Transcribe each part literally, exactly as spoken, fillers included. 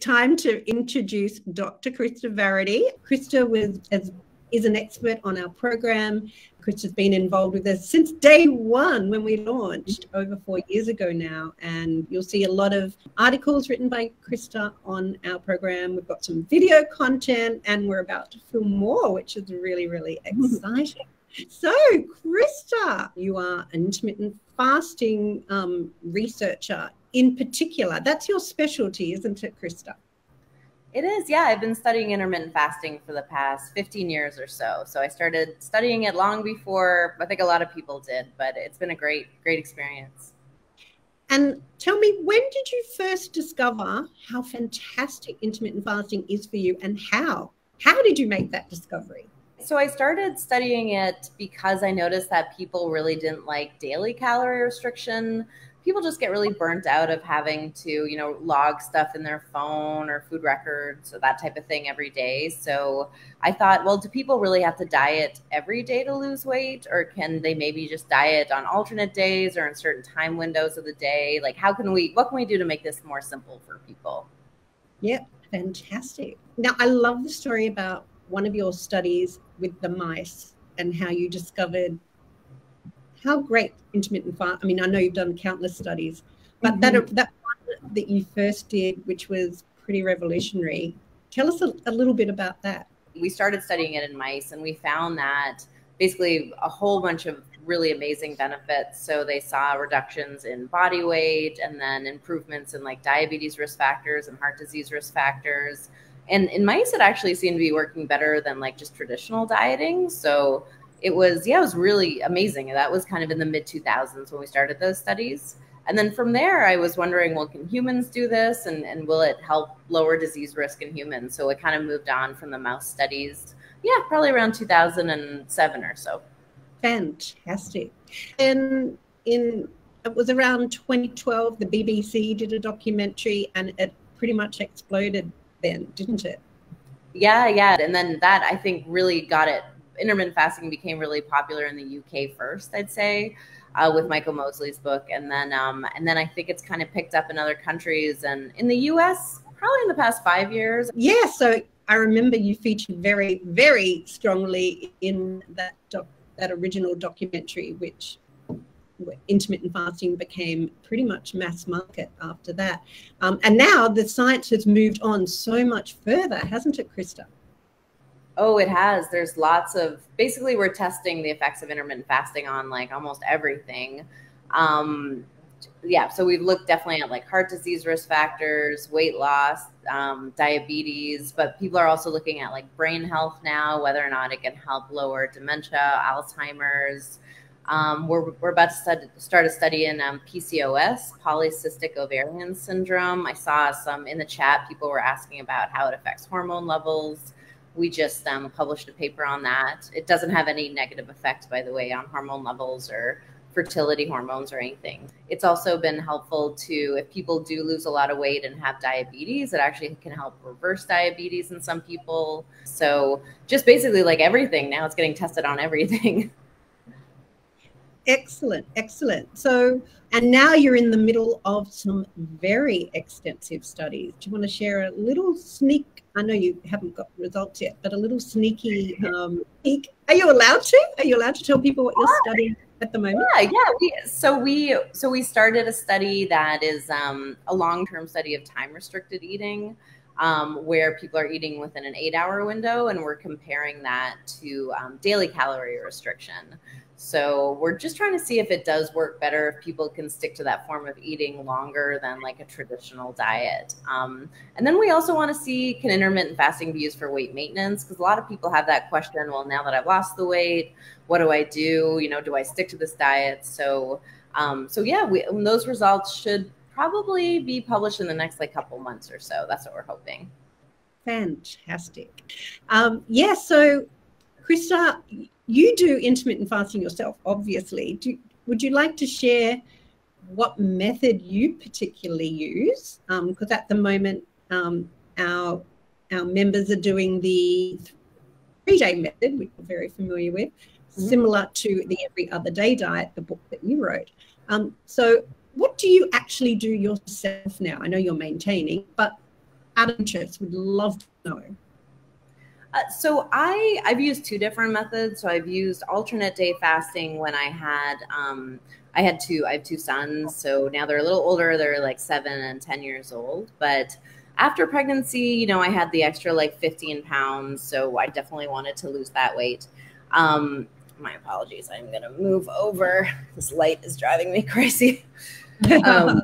time to introduce Doctor Krista Varady. Krista was, as, is an expert on our program. Krista's been involved with us since day one when we launched over four years ago now. And you'll see a lot of articles written by Krista on our program. We've got some video content and we're about to film more, which is really, really exciting. So, Krista, you are an intermittent fasting um, researcher in particular. That's your specialty, isn't it, Krista? It is, yeah. I've been studying intermittent fasting for the past fifteen years or so. So I started studying it long before I think a lot of people did, but it's been a great, great experience. And tell me, when did you first discover how fantastic intermittent fasting is for you and how? How did you make that discovery? So I started studying it because I noticed that people really didn't like daily calorie restriction. People just get really burnt out of having to, you know, log stuff in their phone or food records or that type of thing every day. So I thought, well, do people really have to diet every day to lose weight? Or can they maybe just diet on alternate days or in certain time windows of the day? Like, how can we, what can we do to make this more simple for people? Yep, fantastic. Now, I love the story about one of your studies with the mice and how you discovered how great intermittent fasting, I mean, I know you've done countless studies, but mm-hmm. that, that one that you first did, which was pretty revolutionary. Tell us a, a little bit about that. We started studying it in mice and we found that basically a whole bunch of really amazing benefits. So they saw reductions in body weight and then improvements in like diabetes risk factors and heart disease risk factors. And in mice, it actually seemed to be working better than like just traditional dieting. So it was, yeah, it was really amazing. And that was kind of in the mid two thousands when we started those studies. And then from there, I was wondering, well, can humans do this? And, and will it help lower disease risk in humans? So it kind of moved on from the mouse studies. Yeah, probably around two thousand seven or so. Fantastic. And in, it was around twenty twelve, the B B C did a documentary and it pretty much exploded then, didn't it? Yeah, yeah. And then that, I think, really got it. Intermittent fasting became really popular in the U K first, I'd say, uh, with Michael Mosley's book. And then um, and then I think it's kind of picked up in other countries and in the U S, probably in the past five years. Yeah. So I remember you featured very, very strongly in that doc that original documentary, which intermittent fasting became pretty much mass market after that. Um, and now the science has moved on so much further, hasn't it, Krista? Oh, it has. There's lots of, basically we're testing the effects of intermittent fasting on like almost everything. Um, yeah. So we've looked definitely at like heart disease risk factors, weight loss, um, diabetes, but people are also looking at like brain health now, whether or not it can help lower dementia, Alzheimer's. Um, we're, we're about to stud, start a study in um, P C O S, polycystic ovarian syndrome. I saw some in the chat, people were asking about how it affects hormone levels. We just um, published a paper on that. It doesn't have any negative effect, by the way, on hormone levels or fertility hormones or anything. It's also been helpful to, if people do lose a lot of weight and have diabetes, it actually can help reverse diabetes in some people. So just basically like everything now, it's getting tested on everything. Excellent, excellent. So, and now you're in the middle of some very extensive studies. Do you want to share a little sneak? I know you haven't got results yet, but a little sneaky um, peek. Are you allowed to? Are you allowed to tell people what you're studying at the moment? Yeah, yeah. We, so we so we started a study that is um, a long-term study of time-restricted eating, um, where people are eating within an eight-hour window, and we're comparing that to um, daily calorie restriction. So we're just trying to see if it does work better, if people can stick to that form of eating longer than like a traditional diet. Um, and then we also want to see, can intermittent fasting be used for weight maintenance? Because a lot of people have that question, well, now that I've lost the weight, what do I do? You know, do I stick to this diet? So, um, so yeah, we, those results should probably be published in the next like couple months or so. That's what we're hoping. Fantastic. Um, yeah, so Krista, you do intermittent fasting yourself, obviously. Do, would you like to share what method you particularly use? Because um, at the moment, um, our, our members are doing the three-day method, which we're very familiar with, mm-hmm. similar to the Every Other Day Diet, the book that you wrote. Um, so what do you actually do yourself now? I know you're maintaining, but out of interest, would love to know. Uh, so I, I've used two different methods. So I've used alternate day fasting when I had, um, I had two, I have two sons. So now they're a little older. They're like seven and ten years old. But after pregnancy, you know, I had the extra like fifteen pounds. So I definitely wanted to lose that weight. Um, my apologies. I'm going to move over. This light is driving me crazy. Um,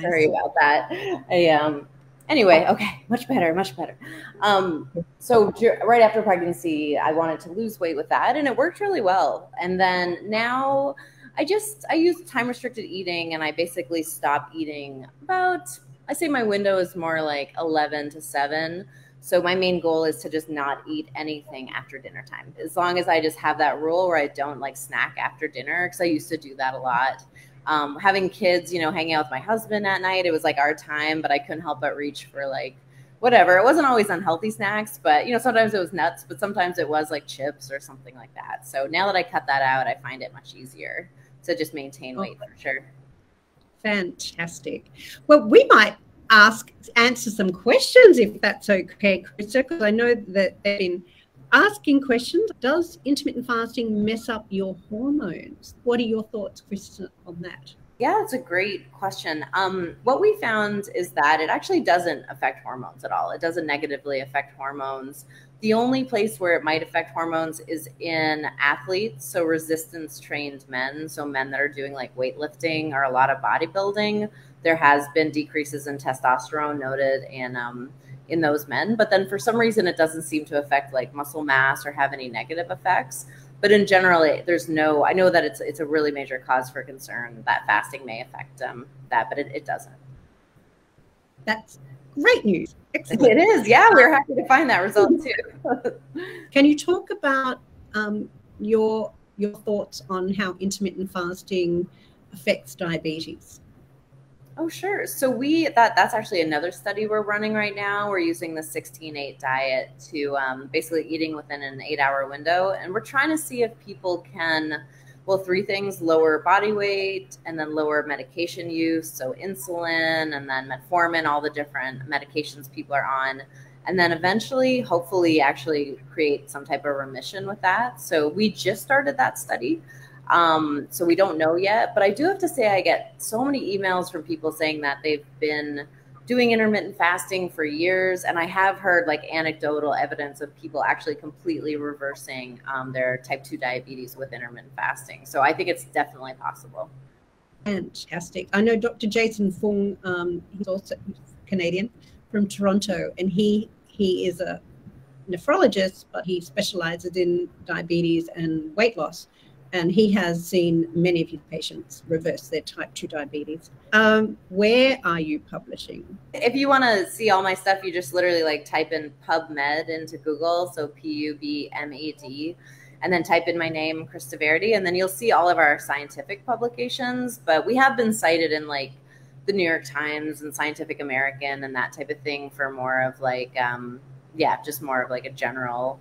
sorry about that. I, um, Anyway, okay, much better, much better. Um, so right after pregnancy, I wanted to lose weight with that, and it worked really well. And then now I just, I use time-restricted eating, and I basically stop eating about, I say my window is more like eleven to seven. So my main goal is to just not eat anything after dinner time. As long as I just have that rule where I don't like snack after dinner, because I used to do that a lot. Um, having kids, you know, hanging out with my husband at night, it was like our time, but I couldn't help but reach for like whatever. It wasn't always unhealthy snacks, but, you know, sometimes it was nuts, but sometimes it was like chips or something like that. So now that I cut that out, I find it much easier to just maintain weight for sure. Fantastic. Well, we might ask, answer some questions if that's okay, Krista, because I know that they've been asking questions. Does intermittent fasting mess up your hormones? What are your thoughts, Krista, on that? Yeah, it's a great question. Um, what we found is that it actually doesn't affect hormones at all. It doesn't negatively affect hormones. The only place where it might affect hormones is in athletes, so resistance-trained men, so men that are doing like weightlifting or a lot of bodybuilding. There has been decreases in testosterone noted in um, in those men, but then for some reason it doesn't seem to affect like muscle mass or have any negative effects. But in general, it, there's no, I know that it's, it's a really major cause for concern that fasting may affect um, that, but it, it doesn't. That's great news. Excellent. It is. Yeah. We're happy to find that result too. Can you talk about um, your, your thoughts on how intermittent fasting affects diabetes? Oh, sure. So we, that that's actually another study we're running right now. We're using the sixteen eight diet to um, basically eating within an eight hour window. And we're trying to see if people can, well, three things, lower body weight and then lower medication use. So insulin and then metformin, all the different medications people are on. And then eventually, hopefully actually create some type of remission with that. So we just started that study. Um, so we don't know yet, but I do have to say I get so many emails from people saying that they've been doing intermittent fasting for years. And I have heard like anecdotal evidence of people actually completely reversing um, their type two diabetes with intermittent fasting. So I think it's definitely possible. Fantastic. I know Doctor Jason Fung, um, he's also Canadian from Toronto, and he, he is a nephrologist, but he specializes in diabetes and weight loss. And he has seen many of his patients reverse their type two diabetes. Um, where are you publishing? If you want to see all my stuff, you just literally like type in PubMed into Google. So P U B M E D. And then type in my name, Krista Varady. And then you'll see all of our scientific publications. But we have been cited in like the New York Times and Scientific American and that type of thing for more of like, um, yeah, just more of like a general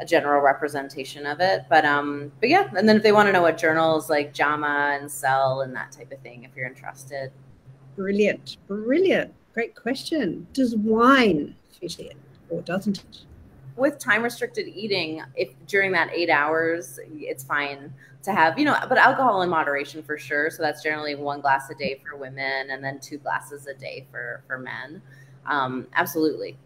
a general representation of it. But, um, but yeah. And then if they want to know what journals like JAMA and Cell and that type of thing, if you're interested. Brilliant. Brilliant. Great question. Does wine fit in or doesn't it? With time restricted eating, if during that eight hours, it's fine to have, you know, but alcohol in moderation for sure. So that's generally one glass a day for women and then two glasses a day for, for men. Um, absolutely.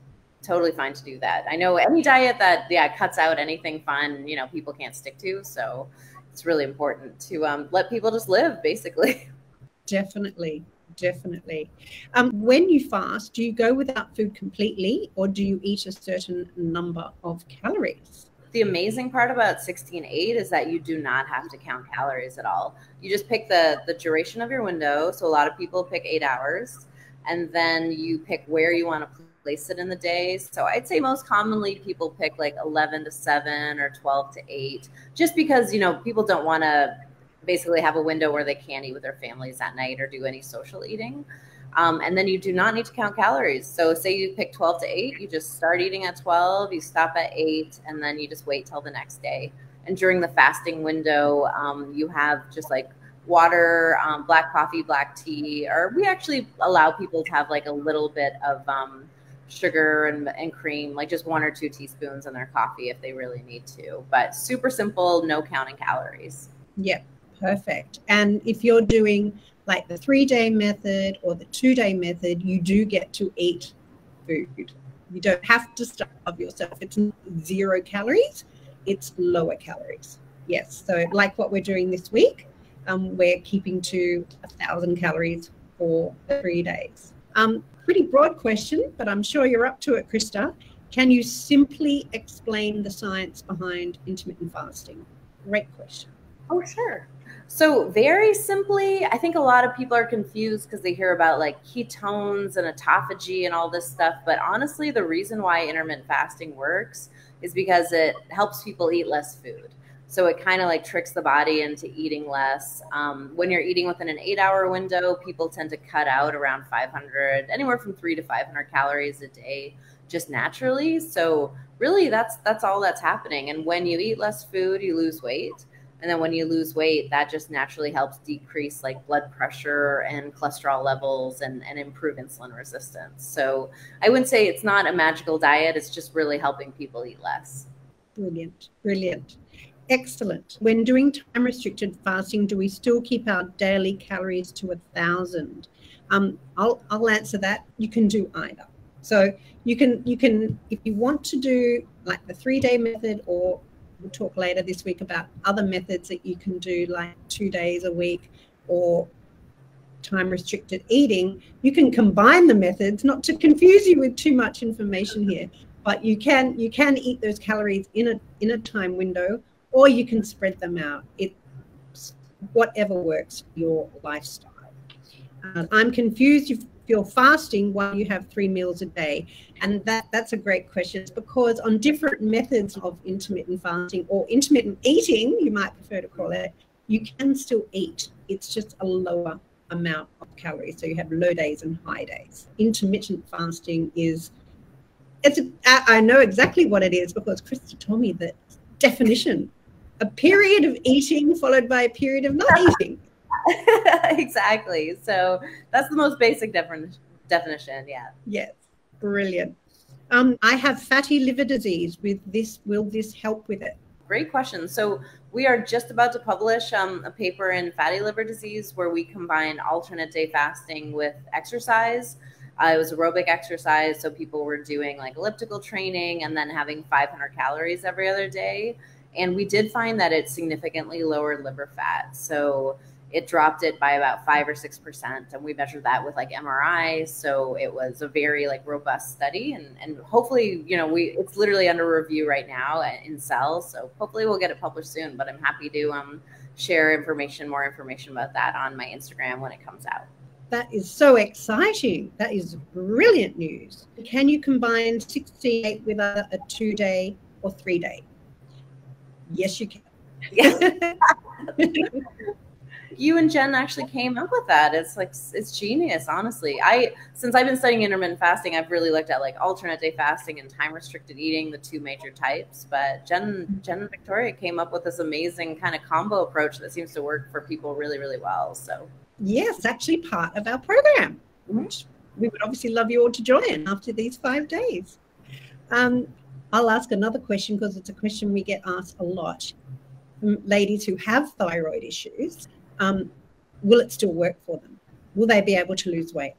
Totally fine to do that. I know any diet that yeah cuts out anything fun, you know, people can't stick to. So it's really important to um, let people just live, basically. Definitely, definitely. Um, when you fast, do you go without food completely, or do you eat a certain number of calories? The amazing part about sixteen eight is that you do not have to count calories at all. You just pick the the duration of your window. So a lot of people pick eight hours, and then you pick where you want to place it in the day. So I'd say most commonly people pick like eleven to seven or twelve to eight, just because, you know, people don't want to basically have a window where they can't eat with their families at night or do any social eating. Um, and then you do not need to count calories. So say you pick twelve to eight, you just start eating at twelve, you stop at eight, and then you just wait till the next day. And during the fasting window, um, you have just like water, um, black coffee, black tea, or we actually allow people to have like a little bit of, um, sugar and, and cream, like just one or two teaspoons in their coffee if they really need to. But super simple, no counting calories. Yeah, perfect. And if you're doing like the three-day method or the two-day method, you do get to eat food. You don't have to starve yourself. It's zero calories. It's lower calories. Yes. So like what we're doing this week, um, we're keeping to a thousand calories for three days. Um, pretty broad question, but I'm sure you're up to it, Krista. Can you simply explain the science behind intermittent fasting? Great question. Oh, sure. So very simply, I think a lot of people are confused because they hear about like ketones and autophagy and all this stuff. But honestly, the reason why intermittent fasting works is because it helps people eat less food. So it kind of like tricks the body into eating less. Um, when you're eating within an eight hour window, people tend to cut out around five hundred, anywhere from three to five hundred calories a day, just naturally. So really that's, that's all that's happening. And when you eat less food, you lose weight. And then when you lose weight, that just naturally helps decrease like blood pressure and cholesterol levels and, and improve insulin resistance. So I wouldn't say it's not a magical diet. It's just really helping people eat less. Brilliant. Brilliant. Excellent. When doing time restricted fasting, do we still keep our daily calories to a thousand? Um, I'll, I'll answer that. You can do either. So you can, you can, if you want to do like the three day method, or we'll talk later this week about other methods that you can do, like two days a week or time restricted eating. You can combine the methods, not to confuse you with too much information here, but you can, you can eat those calories in a, in a time window, or you can spread them out. It's whatever works for your lifestyle. Uh, I'm confused if you're fasting while you have three meals a day. And that, that's a great question, because on different methods of intermittent fasting or intermittent eating, you might prefer to call it, you can still eat. It's just a lower amount of calories. So you have low days and high days. Intermittent fasting is, it's a, I know exactly what it is because Krista told me that definition, a period of eating followed by a period of not eating. Exactly. So that's the most basic defin definition. Yeah. Yes. Brilliant. Um, I have fatty liver disease. With this, will this help with it? Great question. So we are just about to publish um, a paper in fatty liver disease where we combine alternate day fasting with exercise. Uh, it was aerobic exercise. So people were doing like elliptical training and then having five hundred calories every other day. And we did find that it significantly lowered liver fat. So it dropped it by about five or six percent, and we measured that with like M R I. So it was a very like robust study, and and hopefully, you know, we it's literally under review right now in Cell. So hopefully we'll get it published soon. But I'm happy to um share information, more information about that on my Instagram when it comes out. That is so exciting. That is brilliant news. Can you combine sixty-eight with a, a two-day or three-day? Yes, you can. Yeah. You and Jen actually came up with that. It's like, it's genius, honestly. I, since I've been studying intermittent fasting, I've really looked at like alternate day fasting and time restricted eating, the two major types, but Jen, Jen and Victoria came up with this amazing kind of combo approach that seems to work for people really, really well. So yes, actually part of our program, which we would obviously love you all to join after these five days. Um, I'll ask another question because it's a question we get asked a lot. Ladies who have thyroid issues, Um, will it still work for them? Will they be able to lose weight?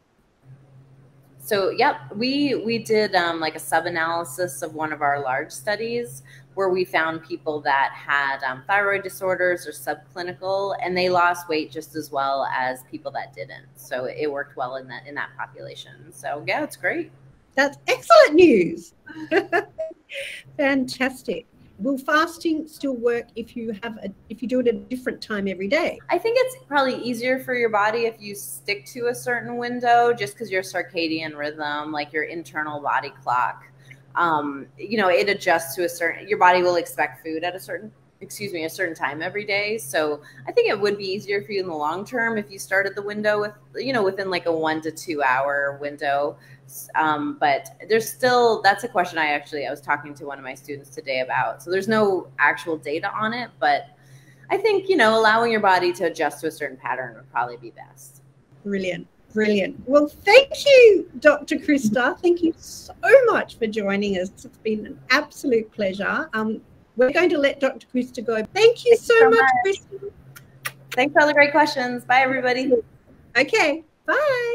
So, yep, we, we did um, like a sub-analysis of one of our large studies where we found people that had um, thyroid disorders or subclinical, and they lost weight just as well as people that didn't. So it worked well in that, in that population. So yeah, it's great. That's excellent news. Fantastic. Will fasting still work if you have a, if you do it at a different time every day? I think it's probably easier for your body if you stick to a certain window, just because your circadian rhythm, like your internal body clock, um, you know, it adjusts to a certain. Your body will expect food at a certain, excuse me, a certain time every day. So I think it would be easier for you in the long term if you started the window with, you know, within like a one to two hour window. Um, but there's still, that's a question I actually, I was talking to one of my students today about. So there's no actual data on it, but I think, you know, allowing your body to adjust to a certain pattern would probably be best. Brilliant. Brilliant. Well, thank you, Doctor Krista. Thank you so much for joining us. It's been an absolute pleasure. Um, we're going to let Doctor Krista go. Thank you so, so much, much, Krista. Thanks for all the great questions. Bye, everybody. Okay, bye.